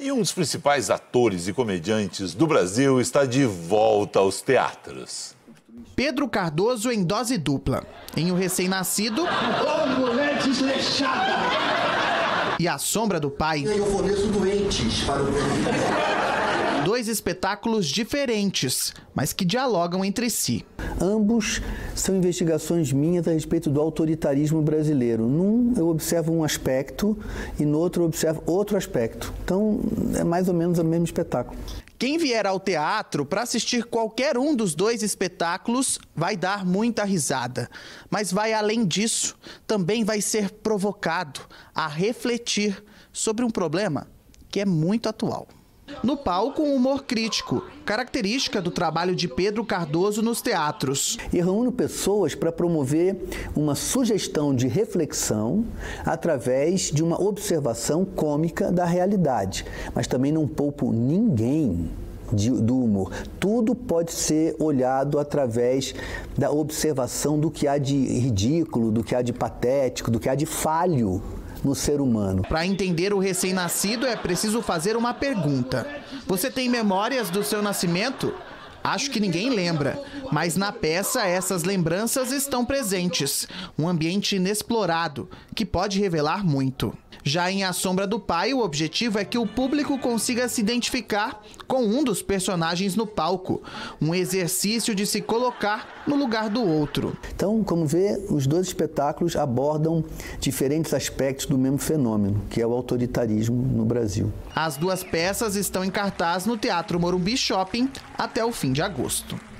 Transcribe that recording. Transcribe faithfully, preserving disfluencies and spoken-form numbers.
E um dos principais atores e comediantes do Brasil está de volta aos teatros. Pedro Cardoso em dose dupla. Em O Recém-Nascido... e A Sombra do Pai. Eu forneço doentes para o... Dois espetáculos diferentes, mas que dialogam entre si. Ambos são investigações minhas a respeito do autoritarismo brasileiro. Num eu observo um aspecto e no outro eu observo outro aspecto. Então é mais ou menos o mesmo espetáculo. Quem vier ao teatro para assistir qualquer um dos dois espetáculos vai dar muita risada. Mas vai além disso, também vai ser provocado a refletir sobre um problema que é muito atual. No palco, um humor crítico, característica do trabalho de Pedro Cardoso nos teatros. E reúno pessoas para promover uma sugestão de reflexão através de uma observação cômica da realidade. Mas também não poupo ninguém de, do humor. Tudo pode ser olhado através da observação do que há de ridículo, do que há de patético, do que há de falho no ser humano. Para entender O Recém-Nascido é preciso fazer uma pergunta. Você tem memórias do seu nascimento? Acho que ninguém lembra, mas na peça essas lembranças estão presentes. Um ambiente inexplorado, que pode revelar muito. Já em A Sombra do Pai, o objetivo é que o público consiga se identificar com um dos personagens no palco. Um exercício de se colocar no lugar do outro. Então, como vê, os dois espetáculos abordam diferentes aspectos do mesmo fenômeno, que é o autoritarismo no Brasil. As duas peças estão em cartaz no Teatro Morumbi Shopping até o fim de agosto.